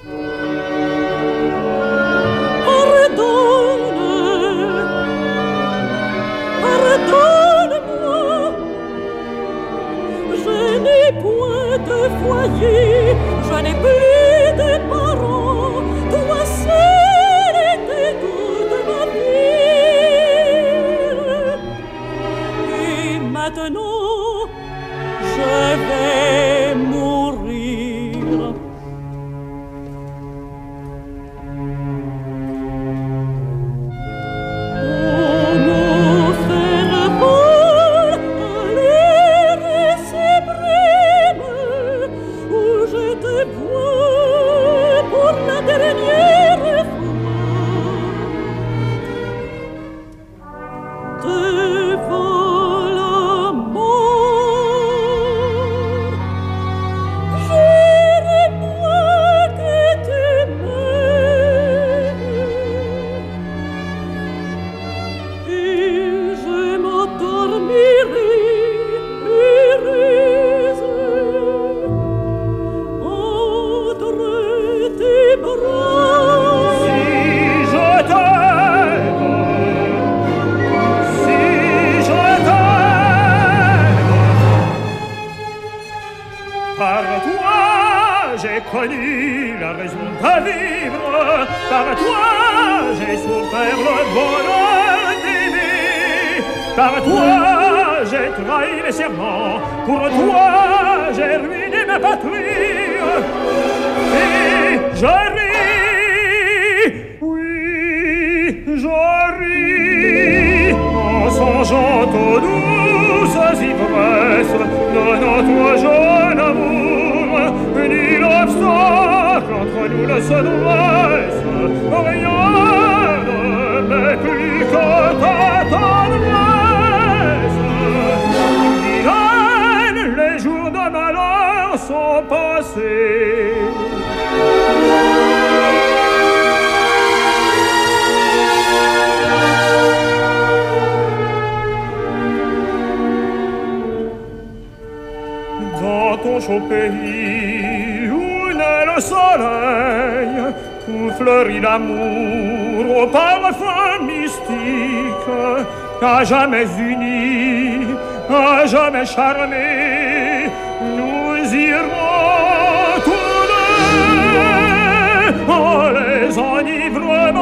Enivre